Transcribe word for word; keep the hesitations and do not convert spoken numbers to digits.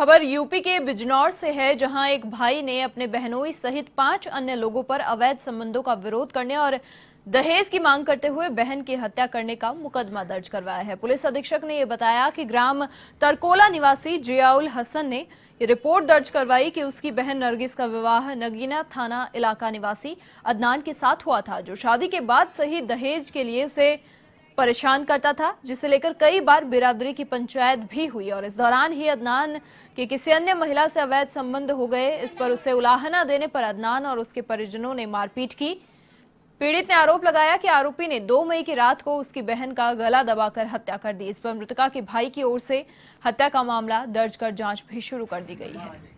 खबर यूपी के बिजनौर से है, जहां एक भाई ने अपने बहनोई सहित पांच अन्य लोगों पर अवैध संबंधों का विरोध करने और दहेज की मांग करते हुए बहन की हत्या करने का मुकदमा दर्ज करवाया है। पुलिस अधीक्षक ने यह बताया कि ग्राम तरकोला निवासी जियाउल हसन ने ये रिपोर्ट दर्ज करवाई कि उसकी बहन नर्गिस का विवाह नगीना थाना इलाका निवासी अदनान के साथ हुआ था, जो शादी के बाद से ही दहेज के लिए उसे परेशान करता था, जिसे लेकर कई बार बिरादरी की पंचायत भी हुई और इस दौरान ही अदनान के किसी अन्य महिला से अवैध संबंध हो गए। इस पर उसे उलाहना देने पर अदनान और उसके परिजनों ने मारपीट की। पीड़ित ने आरोप लगाया कि आरोपी ने दो मई की रात को उसकी बहन का गला दबाकर हत्या कर दी। इस पर मृतका के भाई की ओर से हत्या का मामला दर्ज कर जांच भी शुरू कर दी गई है।